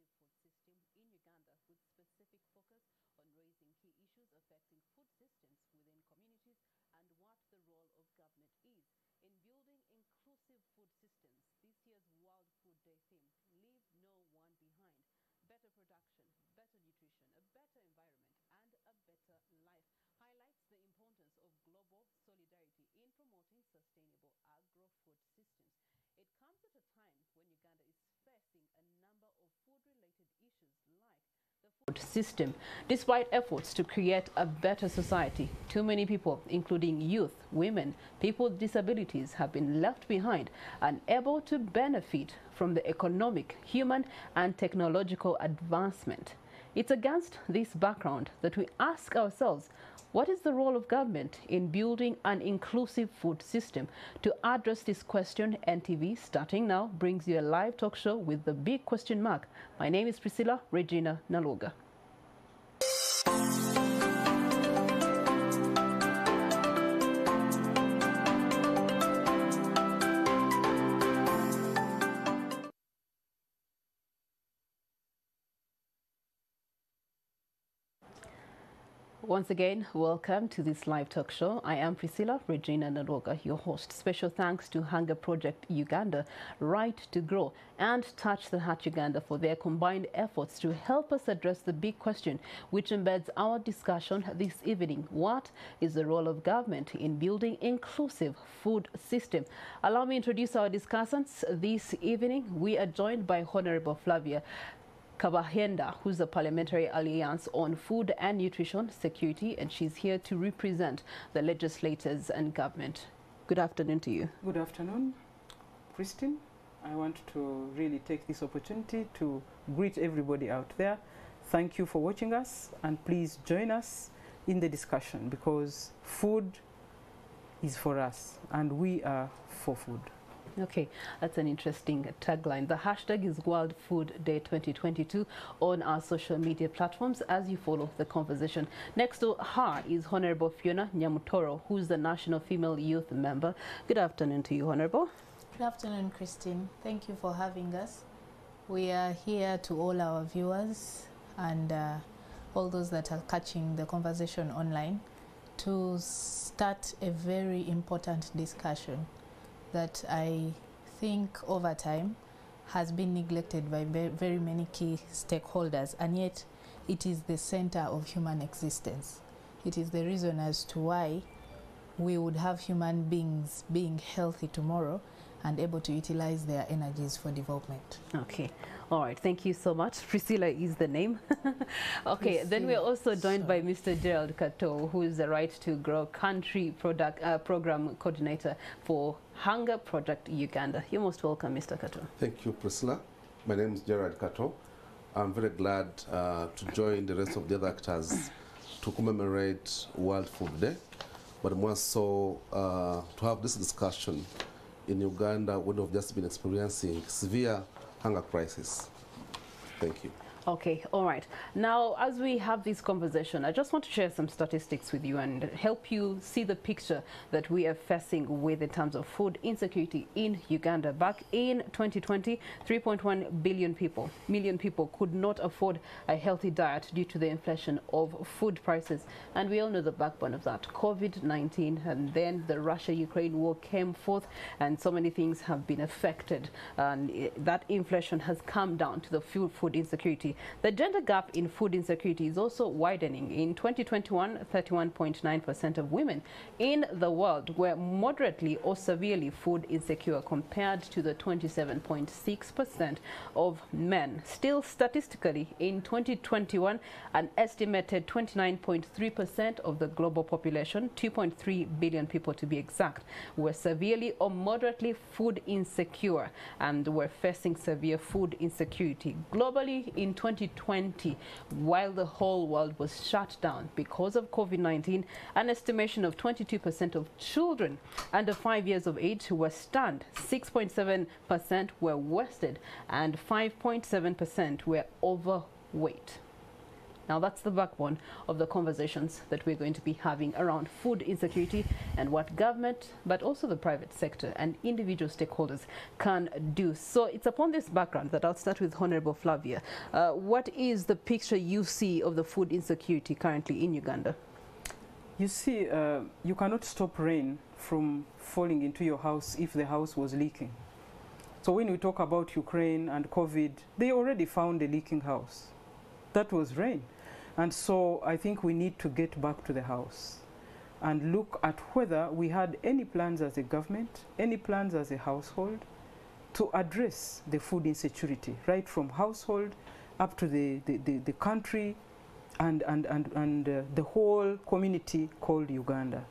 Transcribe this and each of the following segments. comprehensive food system in Uganda, with specific focus on raising key issues affecting food systems within communities and what the role of government is in building inclusive food systems. This year's World Food Day theme, Leave No One Behind. Better production, better nutrition, a better environment, and a better life highlights the importance of global solidarity in promoting sustainable agro-food systems. It comes at a time when Uganda is facing a number of food-related issues like the food system. Despite efforts to create a better society, too many people, including youth, women, people with disabilities, have been left behind, unable to benefit from the economic, human, and technological advancement. It's against this background that we ask ourselves, what is the role of government in building an inclusive food system? To address this question, NTV, starting now, brings you a live talk show with the big question mark. My name is Priscilla Regina Naluga. Once again, welcome to this live talk show. I am Priscilla Regina Naluga, your host. Special thanks to Hunger Project Uganda, Right to Grow, and Touch the Heart Uganda for their combined efforts to help us address the big question, which embeds our discussion this evening. What is the role of government in building inclusive food system? Allow me to introduce our discussants this evening. We are joined by Honorable Flavia Kabahenda, who's the Parliamentary Alliance on Food and Nutrition Security, and she's here to represent the legislators and government. Good afternoon to you. Good afternoon, Christine. I want to really take this opportunity to greet everybody out there. Thank you for watching us, and please join us in the discussion, because food is for us and we are for food. Okay, that's an interesting tagline. The hashtag is World Food Day 2022 on our social media platforms as you follow the conversation. Next to her is Honorable Fiona Nyamutoro, who's the National Female Youth Member. Good afternoon to you, Honorable. Good afternoon, Christine. Thank you for having us. We are here to all our viewers and all those that are catching the conversation online to start a very important discussion that I think over time has been neglected by very many key stakeholders, and yet it is the center of human existence. It is the reason as to why we would have human beings being healthy tomorrow and able to utilize their energies for development. Okay, all right, thank you so much. Priscilla is the name. Okay, Priscilla. Then we're also joined by Mr. Gerald Kato, who is the Right to Grow Country Program Coordinator for Hunger Project Uganda. You're most welcome, Mr. Kato. Thank you, Priscilla. My name is Gerald Kato. I'm very glad to join the rest of the other actors to commemorate World Food Day, but more so to have this discussion in Uganda, would have just been experiencing severe hunger crisis. Thank you. Okay, all right. Now, as we have this conversation, I just want to share some statistics with you and help you see the picture that we are facing with in terms of food insecurity in Uganda. Back in 2020, 3.1 million people could not afford a healthy diet due to the inflation of food prices. And we all know the backbone of that, COVID-19, and then the Russia-Ukraine war came forth, and so many things have been affected. And that inflation has come down to the food insecurity. The gender gap in food insecurity is also widening. In 2021, 31.9% of women in the world were moderately or severely food insecure, compared to the 27.6% of men. Still, statistically, in 2021, an estimated 29.3% of the global population, 2.3 billion people to be exact, were severely or moderately food insecure and were facing severe food insecurity. Globally, in 2020, while the whole world was shut down because of COVID-19, an estimation of 22% of children under 5 years of age were stunned, 6.7% were wasted, and 5.7% were overweight. Now that's the backbone of the conversations that we're going to be having around food insecurity and what government, but also the private sector and individual stakeholders can do. So it's upon this background that I'll start with Honorable Flavia. What is the picture you see of the food insecurity currently in Uganda? You see, you cannot stop rain from falling into your house if the house was leaking. So when we talk about Ukraine and COVID, they already found a leaking house. That was rain. And so I think we need to get back to the house and look at whether we had any plans as a government, any plans as a household to address the food insecurity, right from household up to the country and the whole community called Uganda.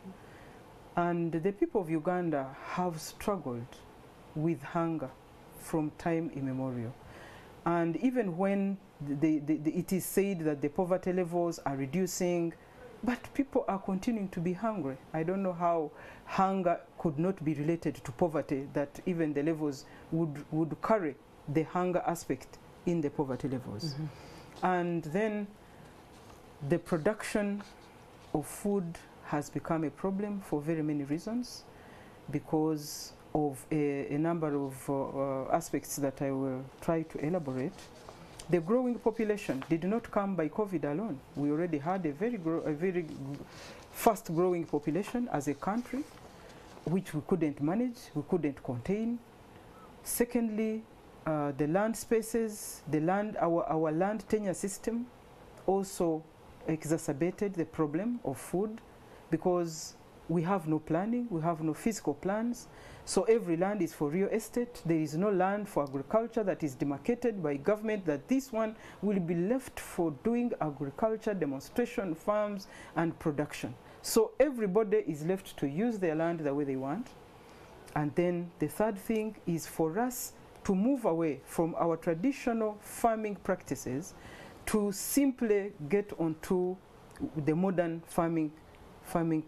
And the people of Uganda have struggled with hunger from time immemorial. And even when it is said that the poverty levels are reducing, but people are continuing to be hungry. I don't know how hunger could not be related to poverty, that even the levels would carry the hunger aspect in the poverty levels. Mm-hmm. And then the production of food has become a problem for very many reasons, because of a number of aspects that I will try to elaborate. The growing population did not come by COVID alone. We already had a very fast growing population as a country, which we couldn't manage, we couldn't contain. Secondly, the land spaces, our land tenure system also exacerbated the problem of food, because we have no planning, we have no physical plans. So every land is for real estate. There is no land for agriculture that is demarcated by government, that this one will be left for doing agriculture, demonstration farms and production. So everybody is left to use their land the way they want. And then the third thing is for us to move away from our traditional farming practices to simply get onto the modern farming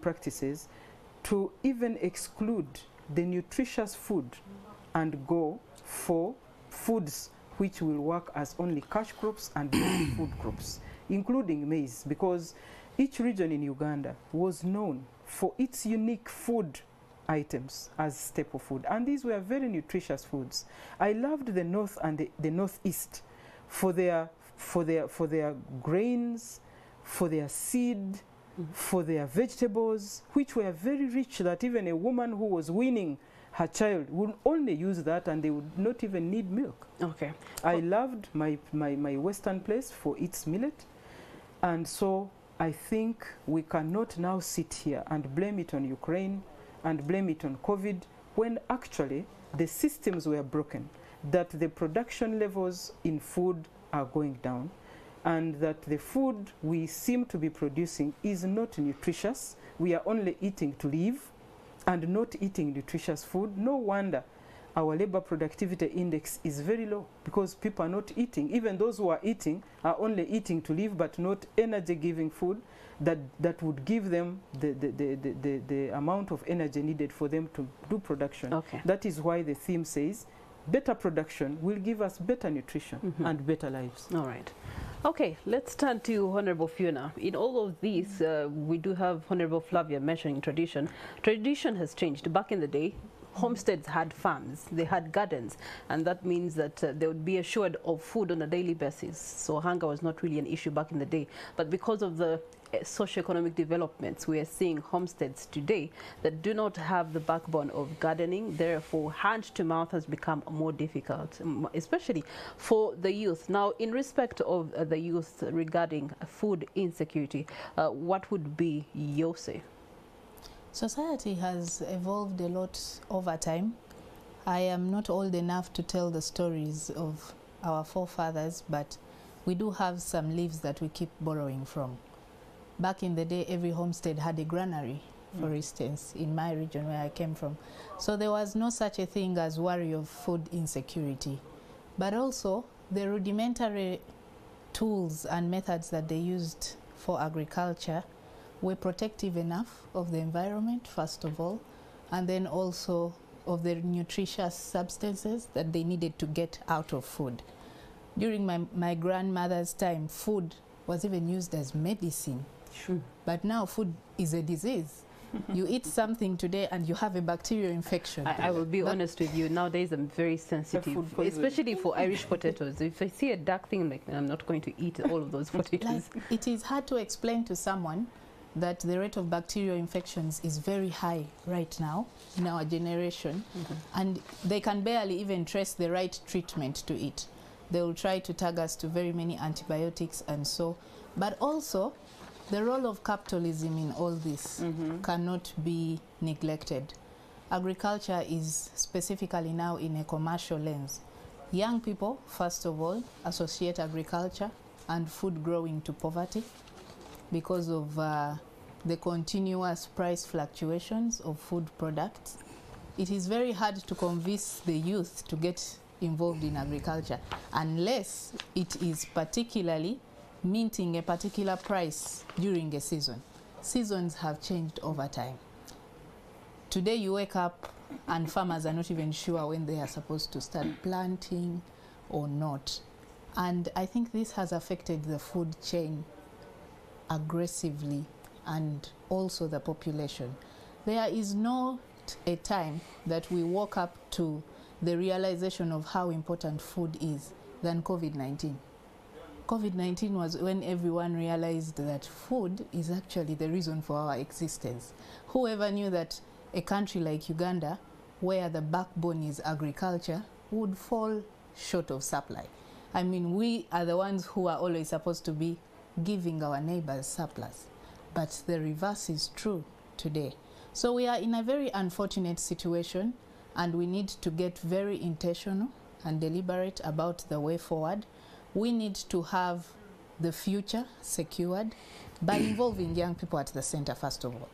practices, to even exclude the nutritious food and go for foods which will work as only cash crops and food crops, including maize, because each region in Uganda was known for its unique food items as staple food, and these were very nutritious foods. I loved the north and the northeast for their grains, for their seed, for their vegetables, which were very rich, that even a woman who was weaning her child would only use that and they would not even need milk. Okay. I loved my western place for its millet. And so I think we cannot now sit here and blame it on Ukraine and blame it on COVID, when actually the systems were broken, that the production levels in food are going down, and that the food we seem to be producing is not nutritious. We are only eating to live and not eating nutritious food. No wonder our labor productivity index is very low, because people are not eating. Even those who are eating are only eating to live, but not energy-giving food that would give them the amount of energy needed for them to do production. Okay. That is why the theme says, better production will give us better nutrition and better lives. All right. Okay, let's turn to Honorable Fiona. In all of these, we do have Honorable Flavia mentioning tradition. Tradition has changed. Back in the day, homesteads had farms, they had gardens, and that means that they would be assured of food on a daily basis. So hunger was not really an issue back in the day. But because of the socioeconomic developments, we are seeing homesteads today that do not have the backbone of gardening. Therefore, hand to mouth has become more difficult, especially for the youth. Now, in respect of the youth regarding food insecurity, what would be your say? Society has evolved a lot over time. I am not old enough to tell the stories of our forefathers, but we do have some leaves that we keep borrowing from. Back in the day, every homestead had a granary, for instance, in my region where I came from. So there was no such a thing as worry of food insecurity. But also, the rudimentary tools and methods that they used for agriculture were protective enough of the environment, first of all, and then also of the nutritious substances that they needed to get out of food. During my grandmother's time, food was even used as medicine. Sure. But now food is a disease. You eat something today and you have a bacterial infection. I will be honest with you, nowadays I'm very sensitive, especially for Irish potatoes. If I see a dark thing, like, I'm not going to eat all of those potatoes. Like, it is hard to explain to someone that the rate of bacterial infections is very high right now in our generation, and they can barely even trace the right treatment to it. They will try to tag us to very many antibiotics and so, but also the role of capitalism in all this cannot be neglected. Agriculture is specifically now in a commercial lens. Young people, first of all, associate agriculture and food growing to poverty because of the continuous price fluctuations of food products. It is very hard to convince the youth to get involved in agriculture unless it is particularly minting a particular price during a season. Seasons have changed over time. Today you wake up and farmers are not even sure when they are supposed to start planting or not. And I think this has affected the food chain aggressively and also the population. There is not a time that we woke up to the realization of how important food is than COVID-19. COVID-19 was when everyone realized that food is actually the reason for our existence. Whoever knew that a country like Uganda, where the backbone is agriculture, would fall short of supply? I mean, we are the ones who are always supposed to be giving our neighbors surplus, but the reverse is true today. So we are in a very unfortunate situation, and we need to get very intentional and deliberate about the way forward. We need to have the future secured by involving young people at the center, first of all.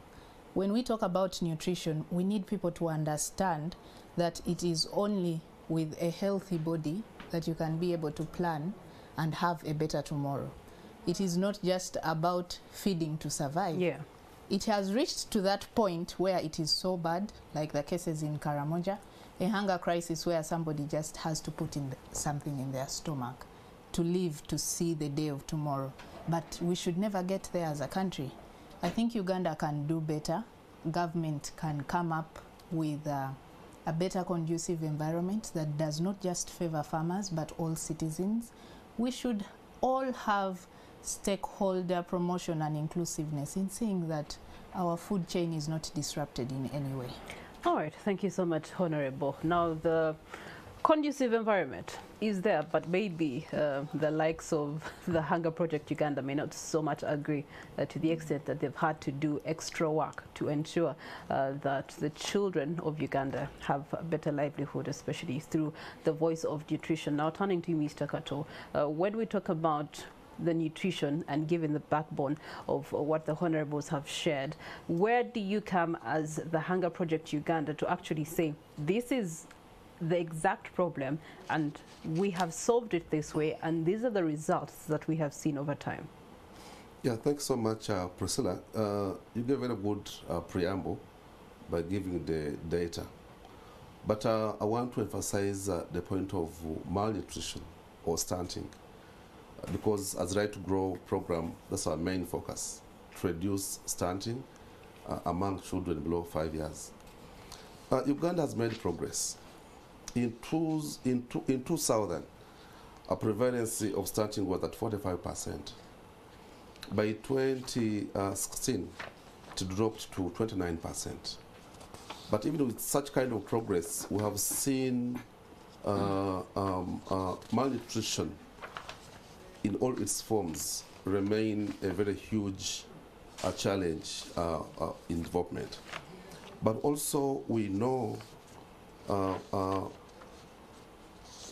When we talk about nutrition, we need people to understand that it is only with a healthy body that you can be able to plan and have a better tomorrow. It is not just about feeding to survive. Yeah. It has reached to that point where it is so bad, like the cases in Karamoja, a hunger crisis where somebody just has to put in something in their stomach to live to see the day of tomorrow. But we should never get there as a country. I think Uganda can do better. Government can come up with a better conducive environment that does not just favor farmers, but all citizens. We should all have stakeholder promotion and inclusiveness in seeing that our food chain is not disrupted in any way. All right, thank you so much, Honorable. Now, the conducive environment is there, but maybe the likes of the Hunger Project Uganda may not so much agree to the extent that they've had to do extra work to ensure that the children of Uganda have a better livelihood, especially through the voice of nutrition. Now, turning to you, Mr. Kato, when we talk about the nutrition and given the backbone of what the honorables have shared, where do you come as the Hunger Project Uganda to actually say this is the exact problem and we have solved it this way and these are the results that we have seen over time? Yeah, thanks so much, Priscilla. You gave a good preamble by giving the data, but I want to emphasize the point of malnutrition or stunting, because as Right to Grow program, that's our main focus, to reduce stunting among children below 5 years. Uganda has made progress. In 2000, a prevalence of stunting was at 45%. By 2016, it dropped to 29%. But even with such kind of progress, we have seen malnutrition in all its forms remain a very huge challenge in development. But also we know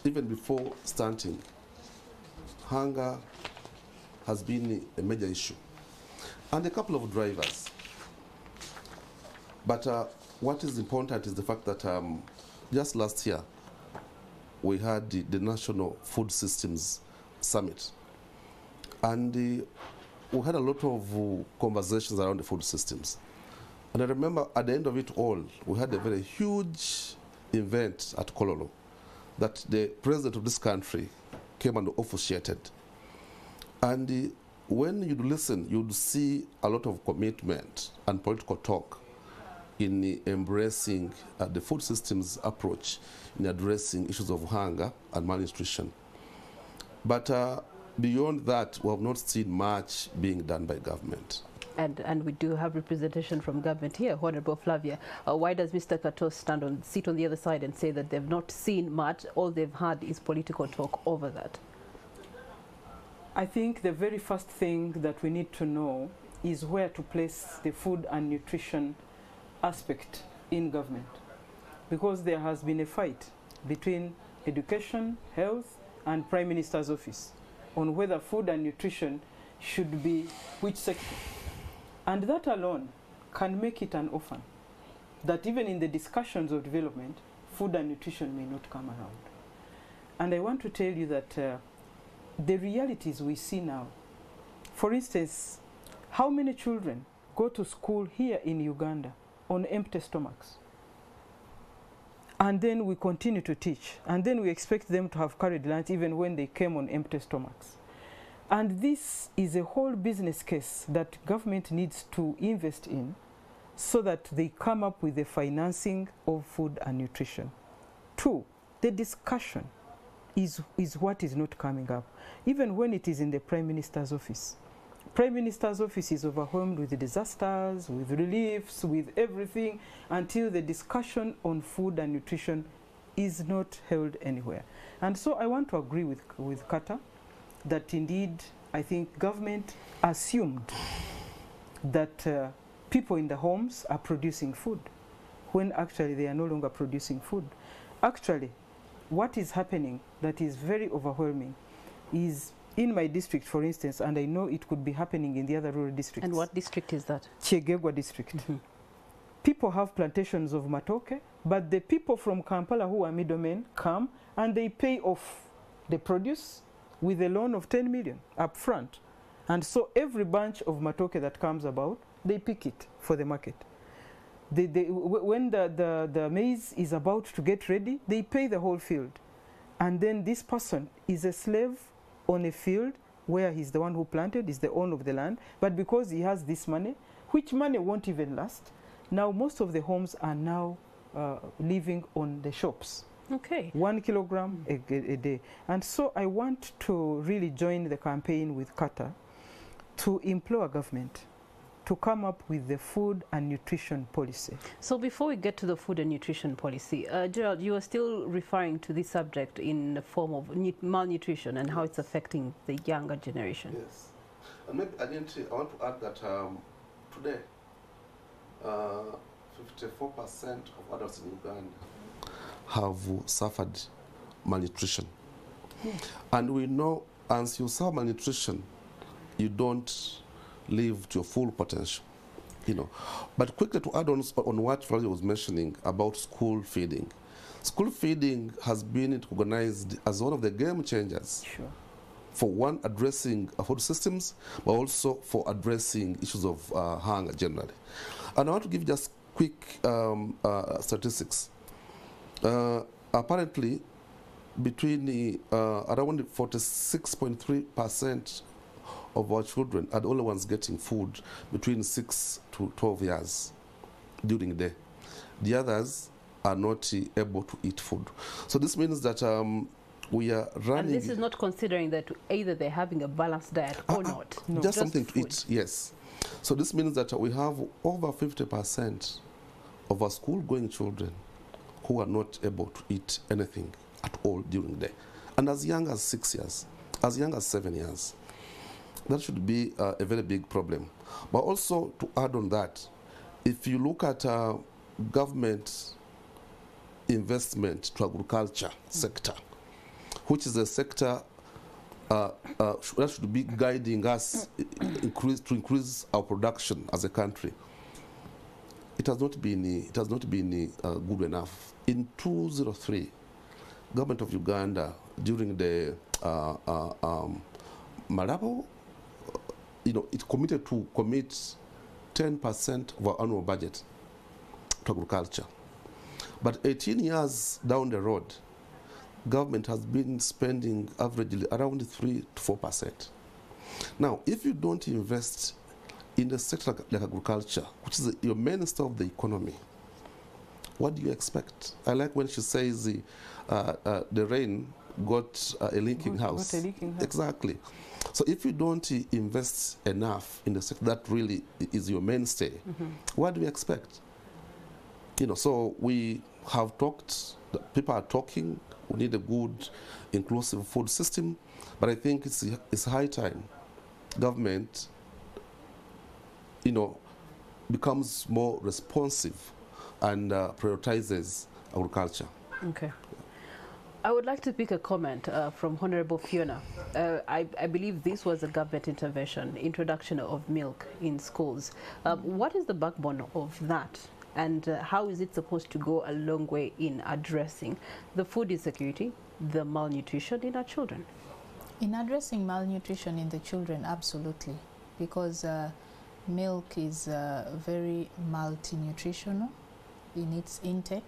even before stunting, hunger has been a major issue. And a couple of drivers. But what is important is the fact that just last year, we had the National Food Systems Summit. And we had a lot of conversations around the food systems. And I remember at the end of it all, we had a very huge event at Kololo that the president of this country came and officiated. And when you'd listen, you'd see a lot of commitment and political talk in embracing the food systems approach in addressing issues of hunger and malnutrition. But beyond that, we have not seen much being done by government. And we do have representation from government here, Honorable Flavia. Why does Mr. Kato sit on the other side and say that they've not seen much? All they've had is political talk over that. I think the very first thing that we need to know is where to place the food and nutrition aspect in government, because there has been a fight between education, health, and Prime Minister's Office on whether food and nutrition should be which sector. And that alone can make it an orphan, that even in the discussions of development, food and nutrition may not come around. And I want to tell you that the realities we see now, for instance, how many children go to school here in Uganda on empty stomachs? And then we continue to teach, and then we expect them to have carried lunch even when they came on empty stomachs. And this is a whole business case that government needs to invest in so that they come up with the financing of food and nutrition. Two, the discussion is what is not coming up, even when it is in the Prime Minister's Office. Prime Minister's Office is overwhelmed with disasters, with reliefs, with everything, until the discussion on food and nutrition is not held anywhere. And so I want to agree with Kata, that indeed, I think government assumed that people in the homes are producing food, when actually they are no longer producing food. Actually, what is happening that is very overwhelming is in my district, for instance, and I know it could be happening in the other rural districts. And what district is that? Kyegegwa district. Mm-hmm. People have plantations of matoke, but the people from Kampala who are middlemen come and they pay off the produce with a loan of 10 million up front. And so every bunch of matoke that comes about, they pick it for the market. When the maize is about to get ready, they pay the whole field. And then this person is a slave on a field where he's the one who planted, is the owner of the land. But because he has this money, which money won't even last, now most of the homes are now living on the shops. Okay. 1 kilogram a day. And so I want to really join the campaign with Kata to implore government to come up with the food and nutrition policy. So before we get to the food and nutrition policy, Gerald, you are still referring to this subject in the form of malnutrition and how it's affecting the younger generation. Yes. And maybe I want to add that today, 54% of adults in Uganda have suffered malnutrition. Yeah. And we know once you suffer malnutrition, you don't live to your full potential, you know. But quickly to add on what Flavia was mentioning about school feeding. School feeding has been recognized as one of the game changers. Sure. For one, addressing food systems, but also for addressing issues of hunger generally. And I want to give just quick statistics. Apparently, between around 46.3% of our children are the only ones getting food between 6 to 12 years during the day. The others are not able to eat food. So this means that we are running... And this is not considering that either they're having a balanced diet or not. No. Just something to eat, yes. So this means that we have over 50% of our school-going children who are not able to eat anything at all during the day. And as young as 6 years, as young as 7 years. That should be a very big problem. But also to add on that, if you look at government investment to agriculture sector, which is a sector that should be guiding us to increase our production as a country, it has not been good enough. In 2003, government of Uganda, during the Malabo, you know, it committed to commit 10% of our annual budget to agriculture. But 18 years down the road, government has been spending averagely around 3 to 4%. Now, if you don't invest in a sector like agriculture, which is your mainstay of the economy, what do you expect? I like when she says the rain got a leaking house. Got a leaking house. Exactly. So if you don't invest enough in the sector that really is your mainstay, what do you expect? You know, so we have talked, people are talking, we need a good, inclusive food system, but I think it's high time government, you know, becomes more responsive and prioritizes agriculture. Okay. I would like to pick a comment from Honorable Fiona. I believe this was a government intervention, introduction of milk in schools. What is the backbone of that? And how is it supposed to go a long way in addressing the food insecurity, the malnutrition in our children? In addressing malnutrition in the children, absolutely. Because milk is very multinutritional in its intake.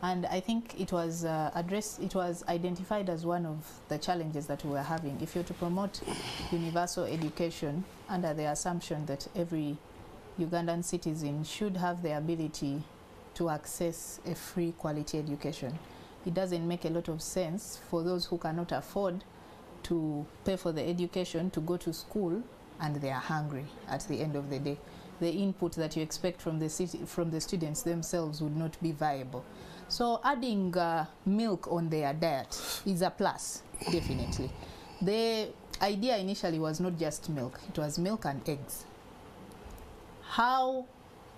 And I think it was identified as one of the challenges that we were having. If you're to promote universal education under the assumption that every Ugandan citizen should have the ability to access a free quality education, it doesn't make a lot of sense for those who cannot afford to pay for the education to go to school and they are hungry at the end of the day. The input that you expect from the students themselves would not be viable. So adding milk on their diet is a plus, definitely. The idea initially was not just milk, it was milk and eggs. How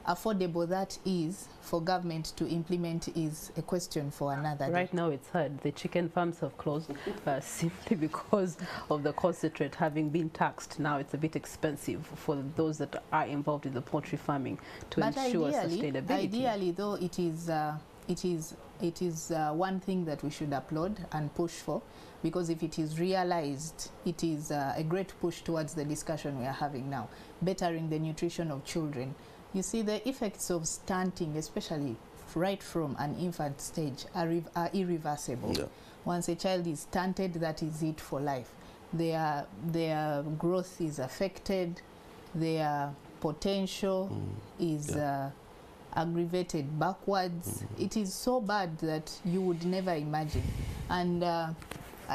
affordable that is for government to implement is a question for another day. Right now it's hard. The chicken farms have closed simply because of the concentrate having been taxed. Now it's a bit expensive for those that are involved in the poultry farming to ensure sustainability. Ideally, though, it is one thing that we should applaud and push for, because if it is realized, it is a great push towards the discussion we are having now, bettering the nutrition of children. You see, the effects of stunting, especially right from an infant stage, are irreversible. Yeah. Once a child is stunted, that is it for life. Their growth is affected, their potential is aggravated backwards. It is so bad that you would never imagine. And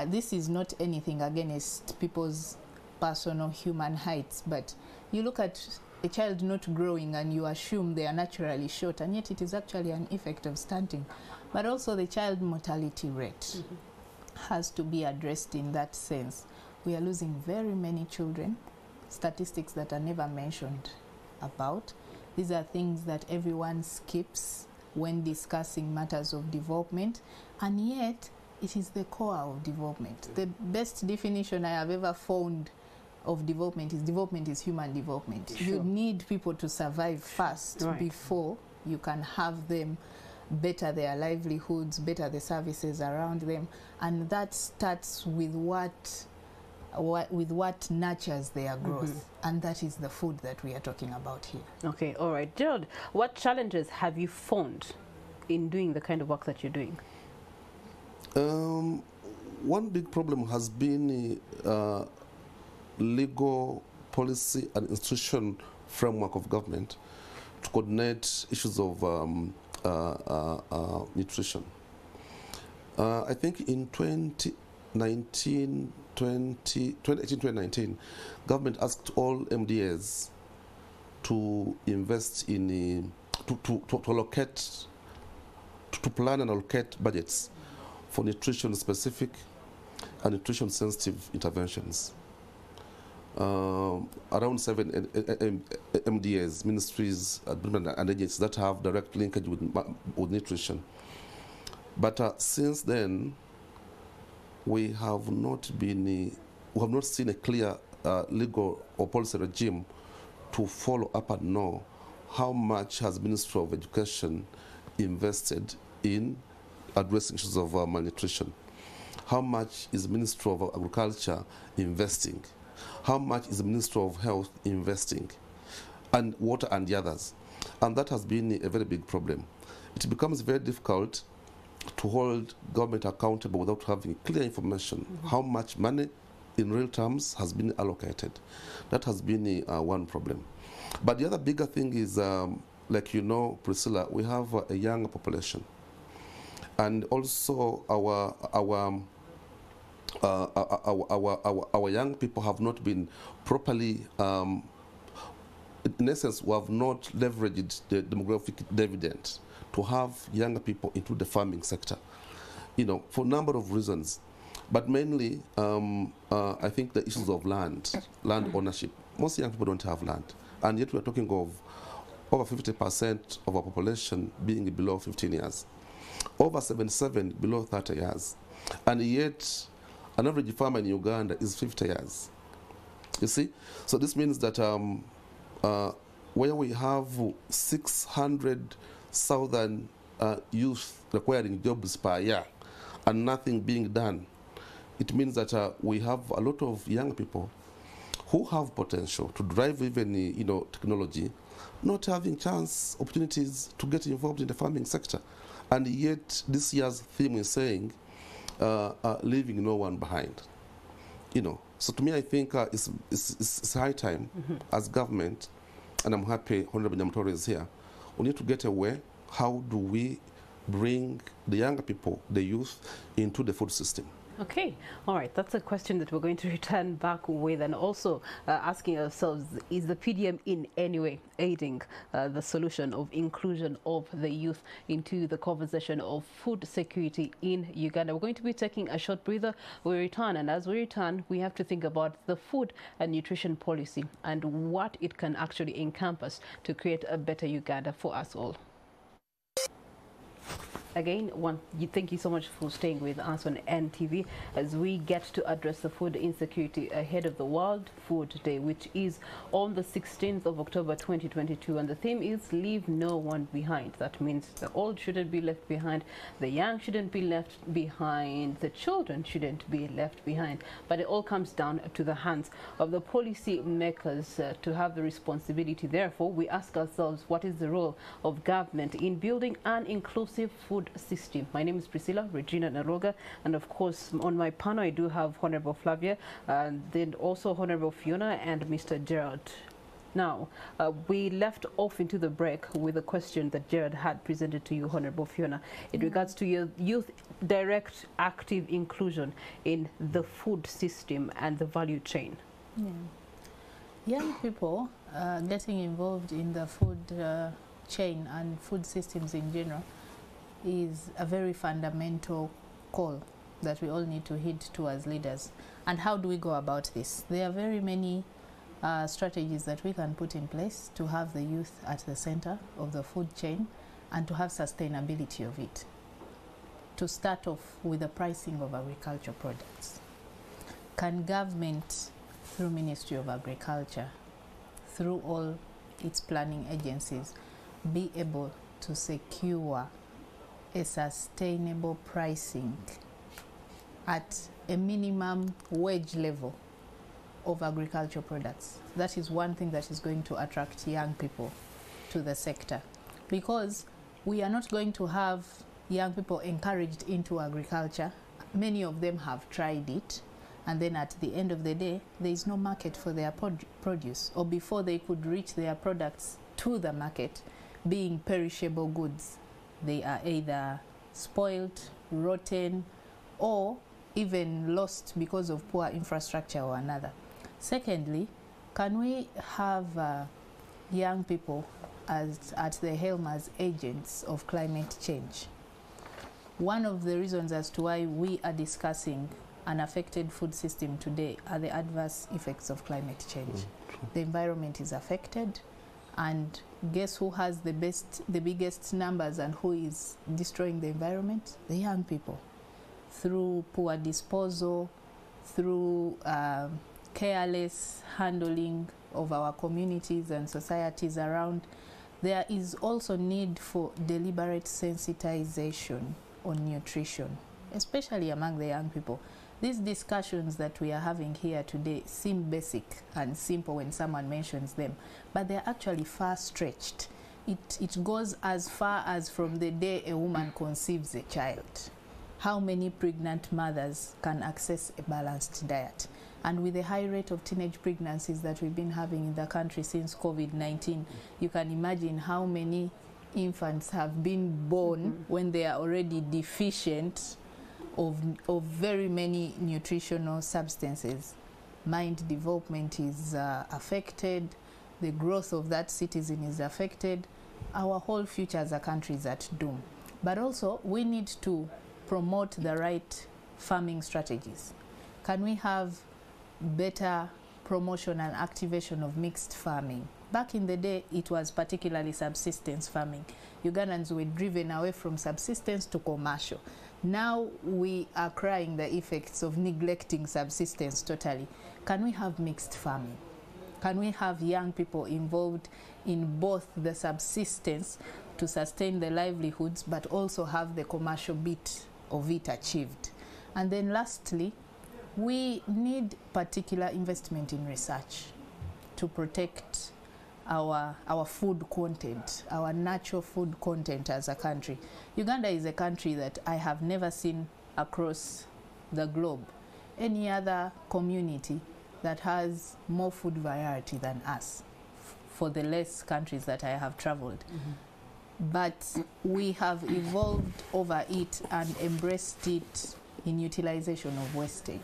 this is not anything against people's personal human heights, but you look at a child not growing and you assume they are naturally short, and yet it is actually an effect of stunting. But also the child mortality rate has to be addressed in that sense. We are losing very many children, statistics that are never mentioned about. These are things that everyone skips when discussing matters of development, and yet it is the core of development. The best definition I have ever found of development is human development. Sure. You need people to survive first, right, before you can have them better their livelihoods, better the services around them, and that starts with what nurtures their growth, and that is the food that we are talking about here. Okay, all right. Gerald, what challenges have you found in doing the kind of work that you're doing? One big problem has been legal, policy and institution framework of government to coordinate issues of nutrition. I think in 2018-2019, government asked all MDAs to invest in, to allocate, to plan and allocate budgets for nutrition-specific and nutrition-sensitive interventions. Around 7 MDAs, ministries and agencies that have direct linkage with nutrition. But since then, we have not seen a clear legal or policy regime to follow up and know how much has Ministry of Education invested in addressing issues of malnutrition. How much is Ministry of Agriculture investing? How much is the Ministry of Health investing, and water and the others? And that has been a very big problem. It becomes very difficult to hold government accountable without having clear information. How much money in real terms has been allocated. That has been one problem. But the other bigger thing is, like you know, Priscilla, we have a young population. And also our young people have not been properly, in essence, we have not leveraged the demographic dividend to have younger people into the farming sector, you know, for a number of reasons. But mainly, I think the issues of land ownership. Most young people don't have land. And yet we are talking of over 50% of our population being below 15 years. Over 77 below 30 years. And yet, an average farmer in Uganda is 50 years. You see? So this means that where we have 600,000 youth requiring jobs per year and nothing being done, it means that we have a lot of young people who have potential to drive even, you know, technology, not having chance, opportunities to get involved in the farming sector. And yet this year's theme is saying, leaving no one behind. You know, so to me, I think it's high time as government, and I'm happy Honorable Nyamutoro is here, we need to get away, how do we bring the younger people, the youth, into the food system? Okay, all right, that's a question that we're going to return back with, and also asking ourselves, is the PDM in any way aiding the solution of inclusion of the youth into the conversation of food security in Uganda? We're going to be taking a short breather. We return, and as we return, we have to think about the food and nutrition policy and what it can actually encompass to create a better Uganda for us all. Again, thank you so much for staying with us on NTV as we get to address the food insecurity ahead of the World Food Day, which is on the 16th of October 2022. And the theme is leave no one behind. That means the old shouldn't be left behind, the young shouldn't be left behind, the children shouldn't be left behind. But it all comes down to the hands of the policy makers to have the responsibility. Therefore, we ask ourselves, what is the role of government in building an inclusive food system? My name is Priscilla Regina Naluga, and of course on my panel I do have Honorable Flavia, and then also Honorable Fiona and Mr. Gerald. Now, we left off into the break with a question that Gerald had presented to you, Honorable Fiona, in regards to your youth direct active inclusion in the food system and the value chain. Yeah. Young people getting involved in the food chain and food systems in general is a very fundamental call that we all need to heed to as leaders. And how do we go about this? There are very many strategies that we can put in place to have the youth at the center of the food chain and to have sustainability of it. To start off with the pricing of agricultural products. Can government, through Ministry of Agriculture, through all its planning agencies, be able to secure a sustainable pricing at a minimum wage level of agricultural products? That is one thing that is going to attract young people to the sector, because we are not going to have young people encouraged into agriculture. Many of them have tried it, and then at the end of the day, there is no market for their produce, or before they could reach their products to the market, being perishable goods, they are either spoiled, rotten, or even lost because of poor infrastructure or another. Secondly, can we have young people as at the helm as agents of climate change? One of the reasons as to why we are discussing an affected food system today are the adverse effects of climate change. Mm-hmm. The environment is affected, and guess who has the biggest numbers and who is destroying the environment? The young people. Through poor disposal, through careless handling of our communities and societies around, there is also need for deliberate sensitization on nutrition, especially among the young people. These discussions that we are having here today seem basic and simple when someone mentions them, but they're actually far-stretched. It goes as far as from the day a woman conceives a child. How many pregnant mothers can access a balanced diet? And with the high rate of teenage pregnancies that we've been having in the country since COVID-19, you can imagine how many infants have been born when they are already deficient of very many nutritional substances. Mind development is affected, the growth of that citizen is affected, our whole future as a country is at doom. But also, we need to promote the right farming strategies. Can we have better promotion and activation of mixed farming? Back in the day, it was particularly subsistence farming. Ugandans were driven away from subsistence to commercial. Now we are crying the effects of neglecting subsistence totally. Can we have mixed farming? Can we have young people involved in both the subsistence to sustain their livelihoods, but also have the commercial bit of it achieved? And then lastly, we need particular investment in research to protect our food content, our natural food content as a country. Uganda is a country that I have never seen across the globe any other community that has more food variety than us, for the less countries that I have traveled. But we have evolved over it and embraced it in utilization of wastage.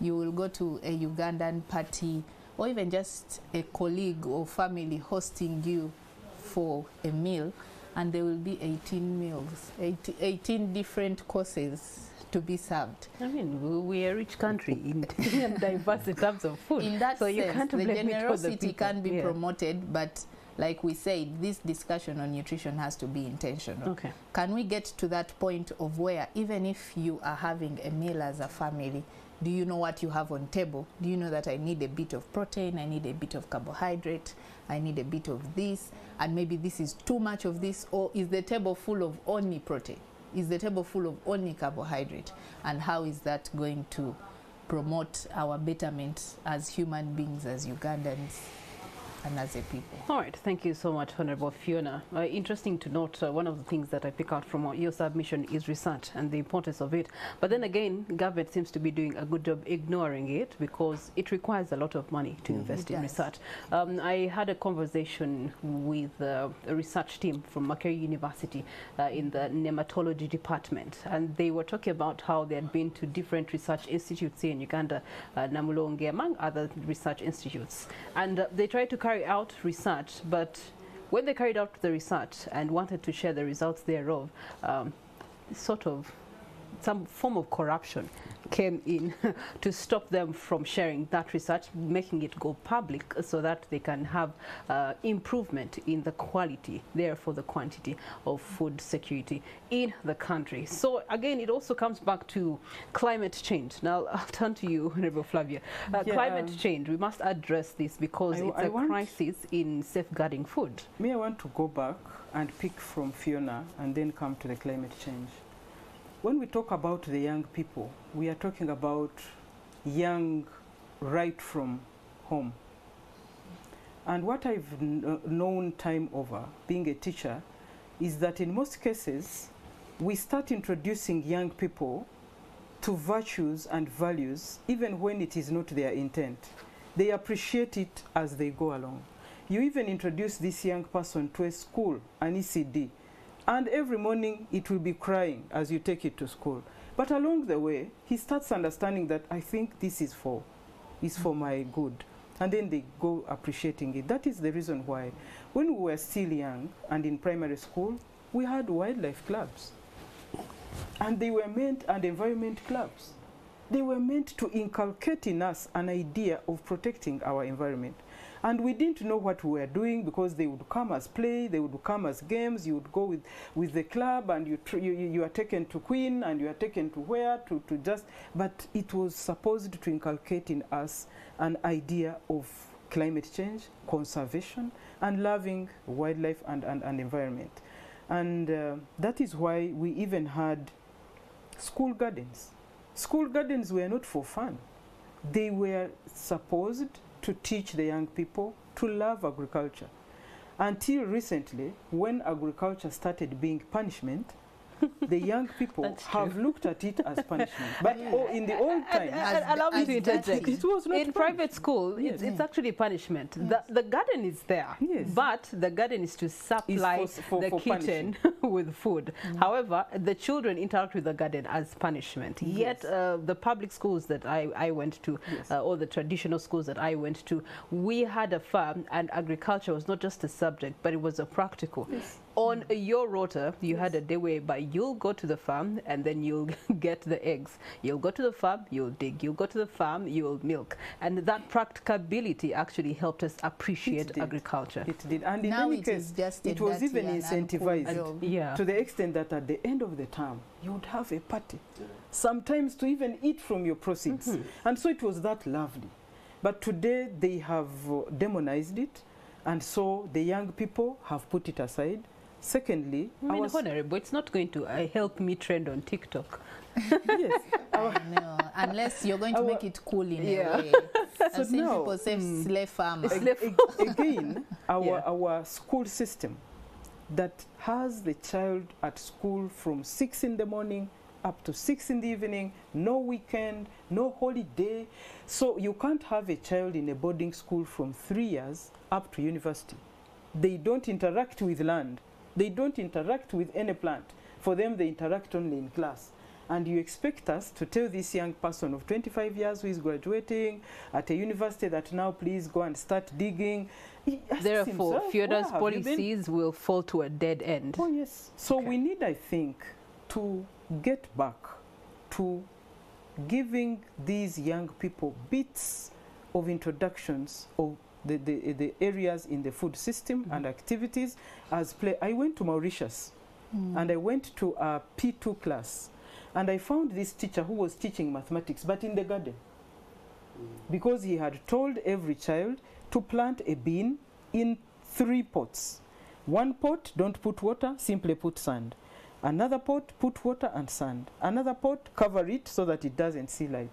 You will go to a Ugandan party or even just a colleague or family hosting you for a meal, and there will be 18 meals, 18 different courses to be served. I mean, we are a rich country in diverse in terms of food. In that sense, you can't blame the generosity can be promoted, but like we said, this discussion on nutrition has to be intentional. Okay. Can we get to that point of where even if you are having a meal as a family, do you know what you have on table? Do you know that I need a bit of protein, I need a bit of carbohydrate, I need a bit of this, and maybe this is too much of this, or is the table full of only protein? Is the table full of only carbohydrate? And how is that going to promote our betterment as human beings, as Ugandans, and as a people? All right, thank you so much, Honorable Fiona. Interesting to note, one of the things that I pick out from your submission is research and the importance of it. But then again, government seems to be doing a good job ignoring it because it requires a lot of money to invest in research. I had a conversation with a research team from Makerere University in the nematology department, and they were talking about how they had been to different research institutes here in Uganda, Namulonge, among other research institutes, and they tried to carry out research, but when they carried out the research and wanted to share the results thereof, sort of some form of corruption came in to stop them from sharing that research, making it go public so that they can have improvement in the quality, therefore the quantity of food security in the country. So again, it also comes back to climate change. Now I'll turn to you, Honorable Flavia. Climate change, we must address this because it's a crisis in safeguarding food. I want to go back and pick from Fiona and then come to the climate change. When we talk about the young people, we are talking about young right from home. And what I've known time over, being a teacher, is that in most cases, we start introducing young people to virtues and values, even when it is not their intent. They appreciate it as they go along. You even introduce this young person to a school, an ECD, and every morning it will be crying as you take it to school. But along the way, he starts understanding that I think this is for my good. And then they go appreciating it. That is the reason why when we were still young and in primary school, we had wildlife clubs. And they were meant, and environment clubs. They were meant to inculcate in us an idea of protecting our environment. And we didn't know what we were doing because they would come as play, they would come as games, you would go with the club and you are taken to Queen and you are taken to where, to just, but it was supposed to inculcate in us an idea of climate change, conservation, and loving wildlife and environment. And that is why we even had school gardens. School gardens were not for fun. They were supposed to teach the young people to love agriculture. Until recently, when agriculture started being punishment, the young people have looked at it as punishment. But in the old times, allow me to interject. It was not in private school. Yes. It's actually punishment. Yes. The garden is there, yes, but the garden is to supply the kitchen with food. Mm. However, the children interact with the garden as punishment. Yes. Yet the public schools that I went to, yes, or the traditional schools that I went to, we had a farm, and agriculture was not just a subject, but it was a practical. Yes. On your rota, you had a day whereby you'll go to the farm and then you'll get the eggs. You'll go to the farm, you'll dig. You'll go to the farm, you'll milk. And that practicability actually helped us appreciate agriculture. It did. And in any case, it was even incentivized to the extent that at the end of the term, you would have a party, sometimes to even eat from your proceeds. Mm-hmm. And so it was that lovely. But today they have demonized it. And so the young people have put it aside. Secondly, I mean, honorable, it's not going to help me trend on TikTok. Yes. No, unless you're going to make it cool in a way. So I've seen people say slave farmers. Again, our school system that has the child at school from 6 in the morning up to 6 in the evening, no weekend, no holiday. So you can't have a child in a boarding school from 3 years up to university. They don't interact with land. They don't interact with any plant. For them, they interact only in class. And you expect us to tell this young person of 25 years who is graduating at a university that now please go and start digging. Therefore, Fiona's policies will fall to a dead end. Oh, yes. So we need, I think, to get back to giving these young people bits of introductions of the areas in the food system, mm-hmm, and activities as play. I went to Mauritius, mm, and I went to a P2 class, and I found this teacher who was teaching mathematics, but in the garden, mm, because he had told every child to plant a bean in 3 pots. One pot, don't put water, simply put sand. Another pot, put water and sand. Another pot, cover it so that it doesn't see light.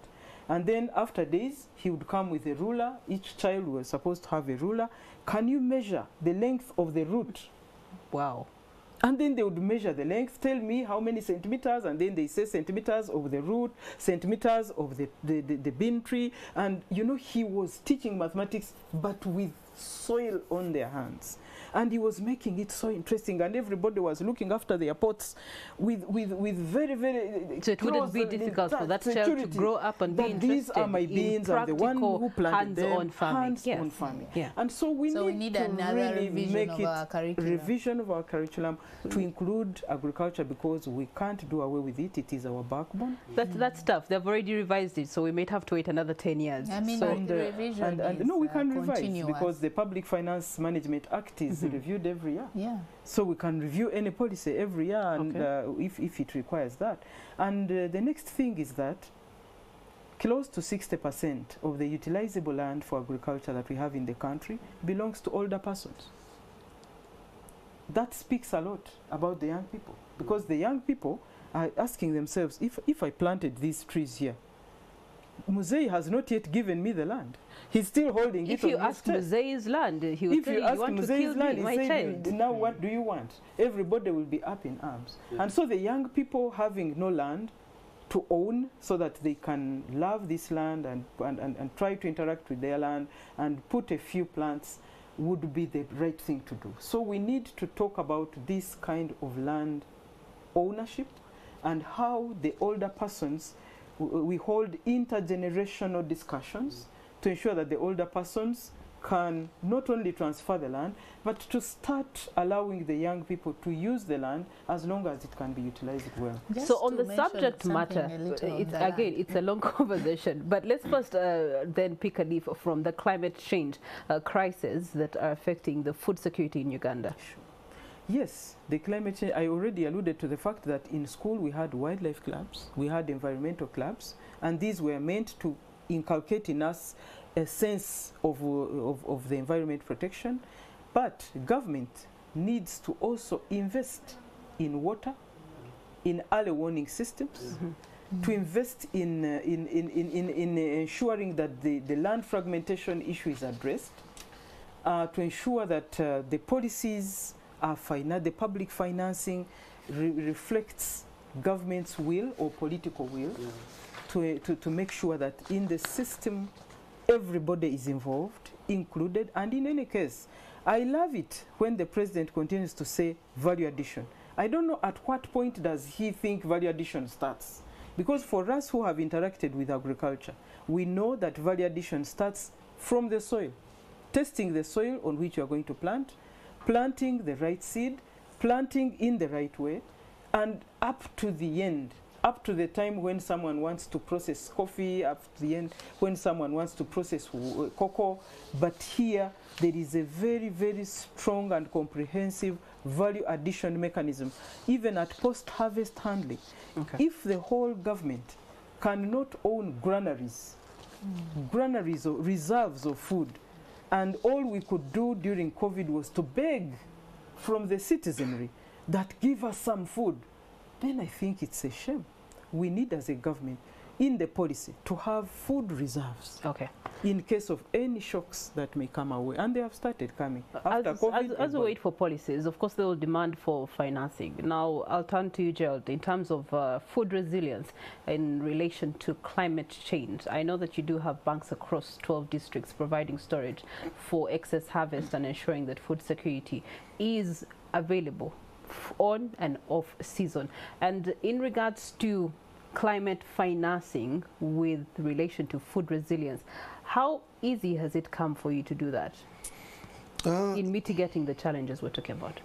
And then after days, he would come with a ruler. Each child was supposed to have a ruler. Can you measure the length of the root? Wow. And then they would measure the length. Tell me how many centimeters. And then they say centimeters of the root, centimeters of the bean tree. And, you know, he was teaching mathematics, but with soil on their hands. And he was making it so interesting, and everybody was looking after their pots with very, very... So it wouldn't be difficult for that child to grow up and be interested. These are my beans, and the one who planted them, hands-on farming. Hands-on farming. Yeah. And so we need to really make it revision of our curriculum to include agriculture, because we can't do away with it. It is our backbone. That's tough. They've already revised it, so we might have to wait another 10 years. I mean, so revision is no, we can revise, because the Public Finance Management Act is reviewed every year. Yeah. So we can review any policy every year, and if it requires that. And the next thing is that close to 60% of the utilizable land for agriculture that we have in the country belongs to older persons. That speaks a lot about the young people, because the young people are asking themselves, if I planted these trees here, Musei has not yet given me the land. He's still holding it on his chest. If you ask Musei's land, he will tell you, you want to kill me, my child. Now what do you want? Everybody will be up in arms. Yeah. And so the young people having no land to own, so that they can love this land and try to interact with their land and put a few plants, would be the right thing to do. So we need to talk about this kind of land ownership and how the older persons... We hold intergenerational discussions to ensure that the older persons can not only transfer the land, but to start allowing the young people to use the land as long as it can be utilized well. Just so on the subject matter, it's a long conversation, but let's first then pick a leaf from the climate change crisis that are affecting the food security in Uganda. Sure. Yes, the climate change, I already alluded to the fact that in school we had wildlife clubs, we had environmental clubs, and these were meant to inculcate in us a sense of the environment protection. But government needs to also invest in water, in early warning systems, to invest in ensuring that the land fragmentation issue is addressed, to ensure that the policies the public financing reflects government's will or political will, yeah, to make sure that in the system everybody is involved, included, and in any case, I love it when the president continues to say value addition. I don't know at what point does he think value addition starts. Because for us who have interacted with agriculture, we know that value addition starts from the soil. Testing the soil on which you are going to plant, planting the right seed, planting in the right way, and up to the end, up to the time when someone wants to process coffee, up to the end when someone wants to process cocoa. But here, there is a very, very strong and comprehensive value addition mechanism, even at post-harvest handling. Okay. If the whole government cannot own granaries, granaries or reserves of food, and all we could do during COVID was to beg from the citizenry that give us some food, then I think it's a shame. We need as a government in the policy to have food reserves, okay, in case of any shocks that may come our way, and they have started coming after COVID. As we wait for policies, of course, they will demand for financing. Now, I'll turn to you, Gerald, in terms of food resilience in relation to climate change. I know that you do have banks across 12 districts providing storage for excess harvest and ensuring that food security is available on and off season. And in regards to climate financing with relation to food resilience, how easy has it come for you to do that in mitigating the challenges we're talking about?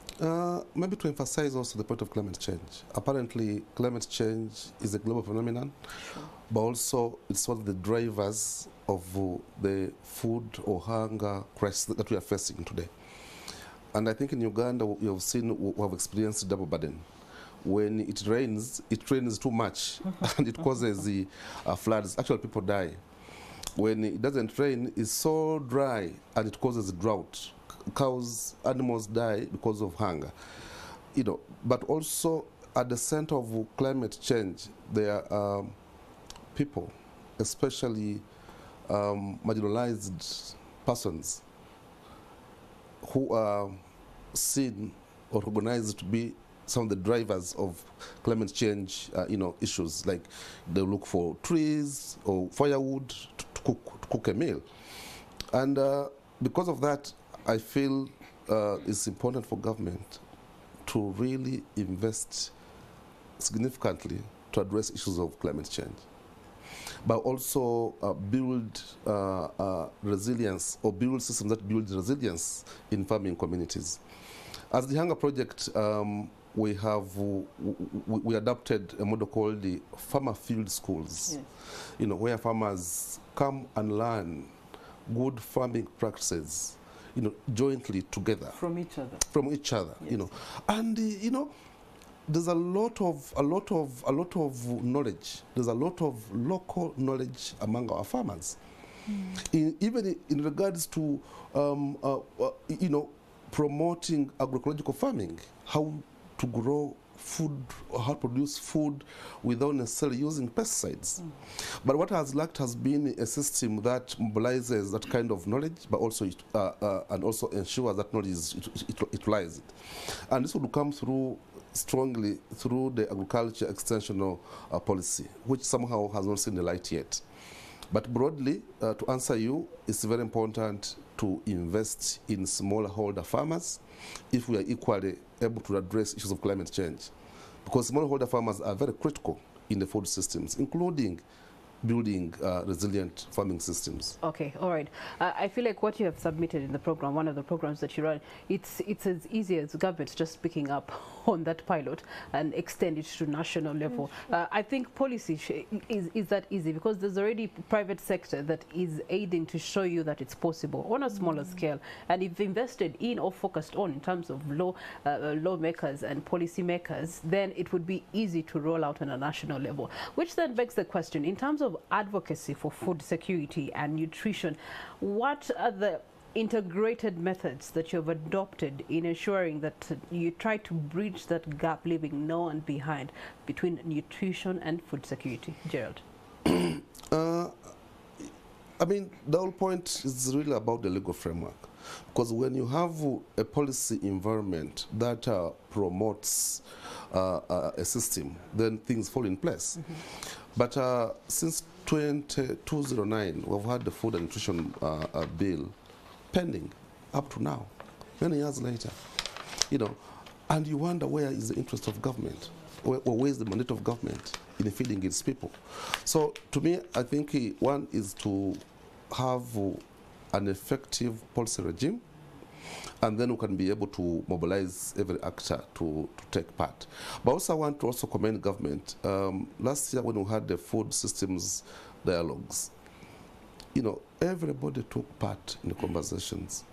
Maybe to emphasize also the point of climate change. Apparently, climate change is a global phenomenon, but also it's one of the drivers of the food or hunger crisis that we are facing today. And I think in Uganda, we have seen, we have experienced double burden. When it rains too much, and it causes the floods. Actually, people die. When it doesn't rain, it's so dry, and it causes drought. Cows, animals die because of hunger. You know, but also at the center of climate change, there are people, especially marginalized persons, who are seen or recognized to be some of the drivers of climate change, you know, issues. Like they look for trees or firewood to cook a meal, and because of that, I feel it's important for government to really invest significantly to address issues of climate change, but also build resilience, or build systems that build resilience in farming communities. As the Hunger Project, we adopted a model called the farmer field schools, yes, you know, where farmers come and learn good farming practices, you know, jointly together from each other. From each other, yes, you know, and you know, there's a lot of knowledge. There's a lot of local knowledge among our farmers, even in regards to you know, promoting agroecological farming, how to grow food, or how to produce food without necessarily using pesticides. But what has lacked has been a system that mobilizes that kind of knowledge, but also and also ensures that knowledge is utilized. And this would come through strongly through the agriculture extensional policy, which somehow has not seen the light yet. But broadly, to answer you, it's very important to invest in smallholder farmers if we are equally able to address issues of climate change. Because smallholder farmers are very critical in the food systems, including building resilient farming systems. Okay, all right. I feel like what you have submitted in the program, one of the programs that you run, it's as easy as government just picking up on that pilot and extend it to national level. I think policy is that easy, because there's already private sector that is aiding to show you that it's possible on a smaller scale, and if invested in or focused on in terms of lawmakers and policy makers, then it would be easy to roll out on a national level. Which then begs the question, in terms of advocacy for food security and nutrition, what are the integrated methods that you have adopted in ensuring that you try to bridge that gap, leaving no one behind, between nutrition and food security? Gerald? I mean, the whole point is really about the legal framework. Because when you have a policy environment that promotes a system, then things fall in place. Mm-hmm. But since 2009, we've had the Food and Nutrition Bill pending up to now, many years later. You know, and you wonder where is the interest of government, or where is the mandate of government in feeding its people. So to me, I think one is to have an effective policy regime, and then we can be able to mobilize every actor to take part. But also I want to also commend government. Last year when we had the food systems dialogues, you know, everybody took part in the conversations.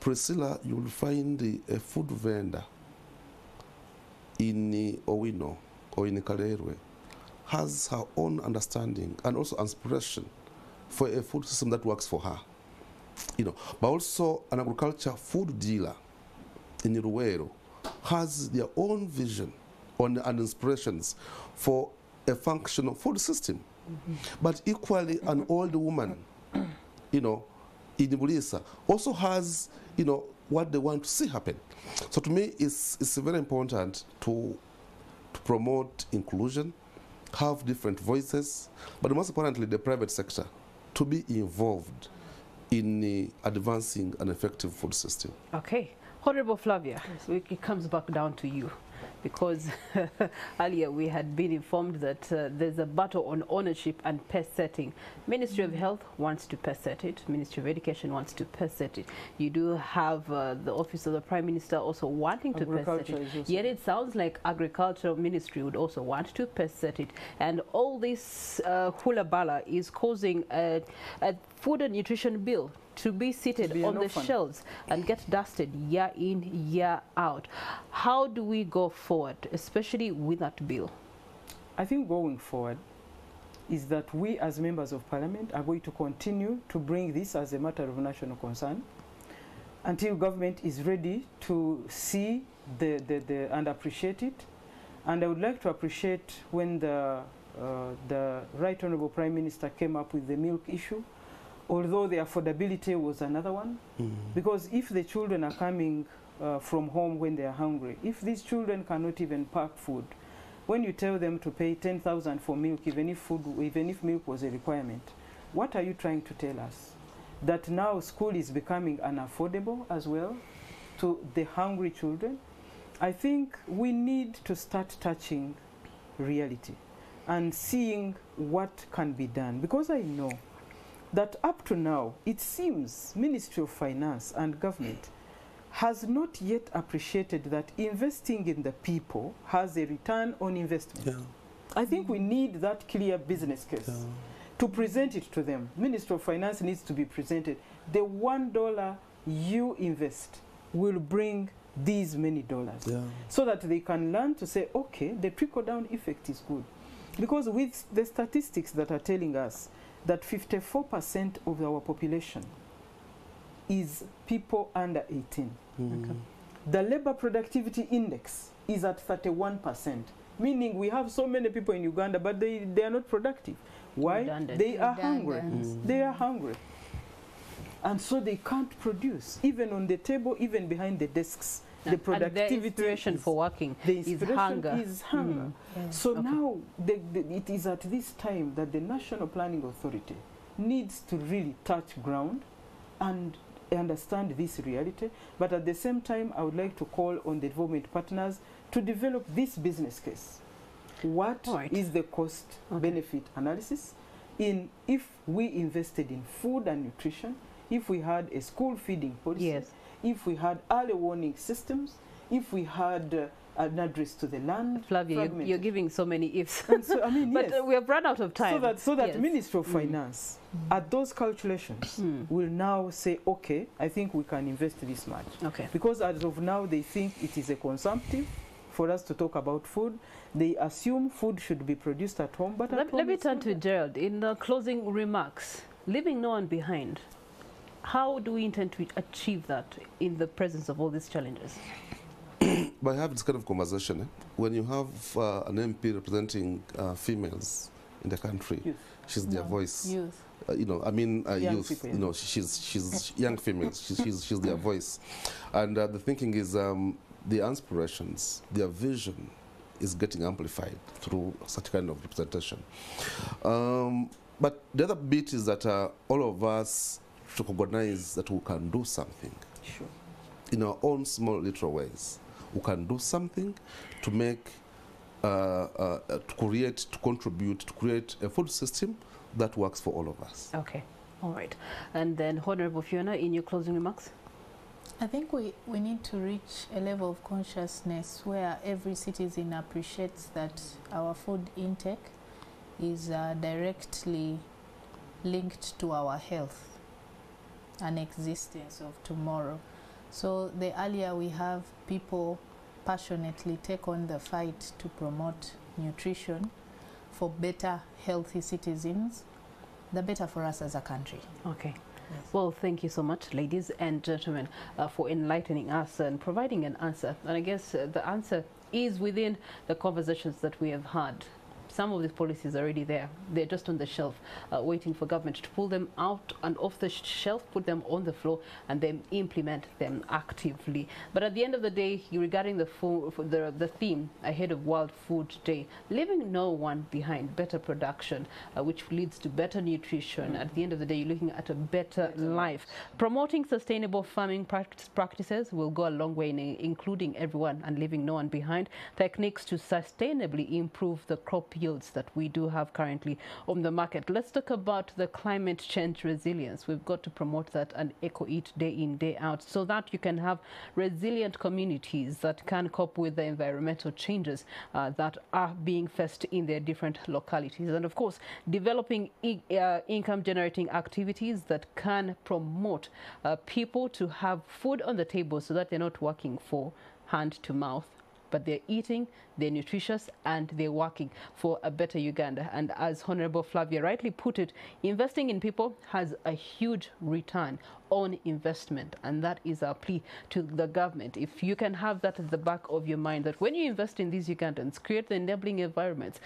Priscilla, you will find a food vendor in Owino or in Kaleirwe has her own understanding and also inspiration for a food system that works for her. You know, but also an agriculture food dealer in Iruero has their own vision and inspirations for a functional food system. Mm-hmm. But equally, an old woman, you know, in Bulisa also has, you know, what they want to see happen. So to me, it's very important to promote inclusion, have different voices, but most importantly, the private sector to be involved in advancing an effective food system. Okay. Honorable Flavia, yes. It comes back down to you, because earlier we had been informed that there's a battle on ownership and pest setting. Ministry of Health wants to pest set it. Ministry of Education wants to pest set it. You do have the Office of the Prime Minister also wanting to pest set it. Yet it sounds like Agricultural Ministry would also want to pest set it. And all this hula bala is causing a food and nutrition bill to be seated on the shelves and get dusted year in, year out. How do we go forward, especially with that bill? I think going forward is that we as members of parliament are going to continue to bring this as a matter of national concern until government is ready to see and appreciate it. And I would like to appreciate when the Right Honourable Prime Minister came up with the milk issue, although the affordability was another one. Mm-hmm. Because if the children are coming from home when they are hungry, if these children cannot even pack food, when you tell them to pay 10,000 for milk, even if milk was a requirement, what are you trying to tell us? That now school is becoming unaffordable as well to the hungry children? I think we need to start touching reality and seeing what can be done, because I know that up to now, it seems Ministry of Finance and government has not yet appreciated that investing in the people has a return on investment. Yeah. I think we need that clear business case to present it to them. Ministry of Finance needs to be presented. The $1 you invest will bring these many dollars, so that they can learn to say, okay, the trickle-down effect is good. Because with the statistics that are telling us that 54% of our population is people under 18. Mm. Okay. The labor productivity index is at 31%, meaning we have so many people in Uganda, but they are not productive. Why? Redundant. They are hungry. Mm. They are hungry. And so they can't produce, even on the table, even behind the desks. The productivity, and the inspiration for working, the inspiration is hunger. Mm. Yes. So now it is at this time that the National Planning Authority needs to really touch ground and understand this reality. But at the same time, I would like to call on the development partners to develop this business case. What is the cost-benefit analysis? If we invested in food and nutrition, if we had a school feeding policy, if we had early warning systems, if we had an address to the land. Flavia, you're giving so many ifs. But we have run out of time. So that Ministry of Finance, at those calculations, will now say, okay, I think we can invest this much. Okay. Because as of now, they think it is a consumptive for us to talk about food. They assume food should be produced at home. But let me turn to Gerald in the closing remarks. Leaving no one behind. How do we intend to achieve that in the presence of all these challenges? By having this kind of conversation, when you have an MP representing females in the country, she's their voice. youth. People, yeah. You know, she's young females. She's their voice, and the thinking is their aspirations, their vision, is getting amplified through such kind of representation. But the other bit is that all of us recognize that we can do something. Sure. In our own small little ways, we can do something to make, to contribute, to create a food system that works for all of us. Okay, all right. And then Honorable Fiona, in your closing remarks? I think we need to reach a level of consciousness where every citizen appreciates that our food intake is directly linked to our health and existence of tomorrow. So the earlier we have people passionately take on the fight to promote nutrition for better, healthy citizens, the better for us as a country. Okay. Yes. Well, thank you so much, ladies and gentlemen, for enlightening us and providing an answer. And I guess the answer is within the conversations that we have had. Some of these policies are already there. They're just on the shelf, waiting for government to pull them out and off the shelf, put them on the floor, and then implement them actively. But at the end of the day, regarding the theme ahead of World Food Day, leaving no one behind, better production, which leads to better nutrition. Mm-hmm. At the end of the day, you're looking at a better life. Promoting sustainable farming practices will go a long way in including everyone and leaving no one behind. Techniques to sustainably improve the crop yields that we do have currently on the market. Let's talk about the climate change resilience. We've got to promote that and echo it day in, day out, so that you can have resilient communities that can cope with the environmental changes that are being faced in their different localities. And of course, developing income generating activities that can promote people to have food on the table so that they're not working for hand to mouth, but they're eating, they're nutritious, and they're working for a better Uganda. And as Honorable Flavia rightly put it, investing in people has a huge return on investment, and that is our plea to the government. If you can have that at the back of your mind, that when you invest in these Ugandans, create the enabling environments,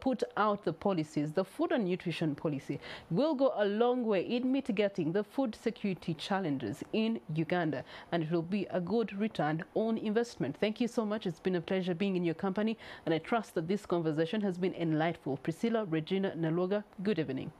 put out the policies, the food and nutrition policy will go a long way in mitigating the food security challenges in Uganda, and it will be a good return on investment. Thank you so much. It's been a pleasure being in your company, and I trust that this conversation has been enlightening. Priscilla Regina Naluga, good evening.